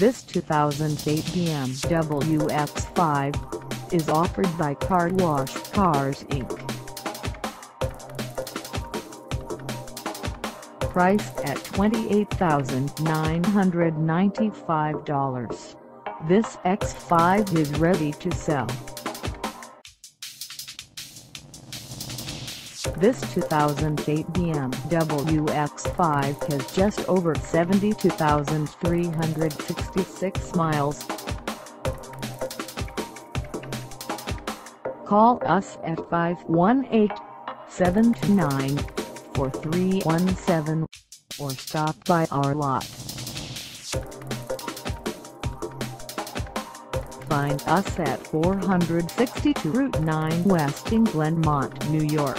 This 2008 BMW X5 is offered by Car Wash Cars, Inc. Priced at $28,995, this X5 is ready to sell. This 2008 BMW X5 has just over 72,366 miles. Call us at 518-729-4317 or stop by our lot. Find us at 462 Route 9 West in Glenmont, New York,